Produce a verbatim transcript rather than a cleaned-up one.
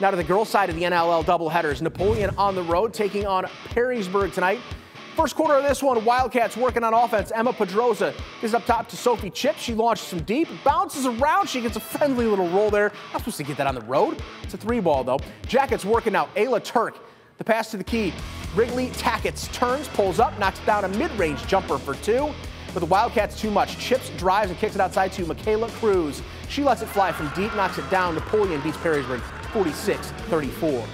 Now to the girls' side of the N L L doubleheaders. Napoleon on the road taking on Perrysburg tonight. First quarter of this one, Wildcats working on offense. Emma Pedroza is up top to Sophie Chips. She launches some deep, bounces around. She gets a friendly little roll there. Not supposed to get that on the road. It's a three ball, though. Jackets working out. Ayla Turk, the pass to the key. Wrigley Tackets turns, pulls up, knocks down a mid-range jumper for two. But the Wildcats too much. Chips drives and kicks it outside to Michaela Cruz. She lets it fly from deep, knocks it down. Napoleon beats Perrysburg forty-six thirty-four.